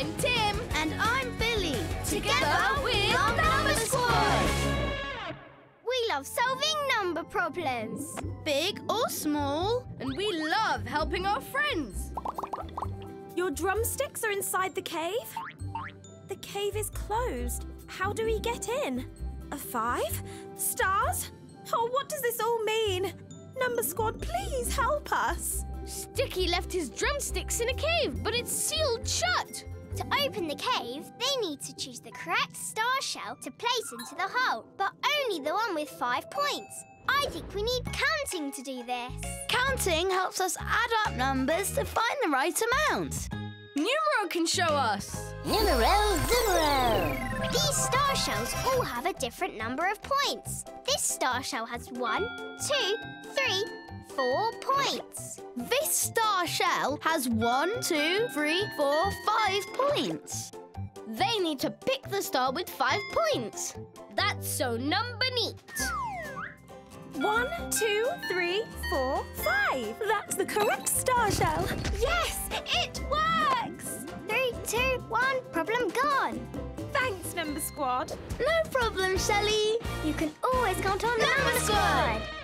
I'm Tim. And I'm Billy. Together we're the Number Squad. We love solving number problems. Big or small. And we love helping our friends. Your drumsticks are inside the cave? The cave is closed. How do we get in? A 5? Stars? Oh, what does this all mean? Number Squad, please help us. Sticky left his drumsticks in a cave, but it's sealed shut. To open the cave, they need to choose the correct star shell to place into the hole, but only the one with 5 points. I think we need counting to do this. Counting helps us add up numbers to find the right amount. Numero can show us. Numero. These star shells all have a different number of points. This star shell has 1, 2, 3, 4 points. This star shell has 1, 2, 3, 4, 5 points. They need to pick the star with 5 points. That's so number neat. 1, 2, 3, 4, 5. That's the correct star shell. Yes, it works. 3, 2, 1, problem gone. Thanks, Number Squad. No problem, Shelly. You can always count on Number Squad.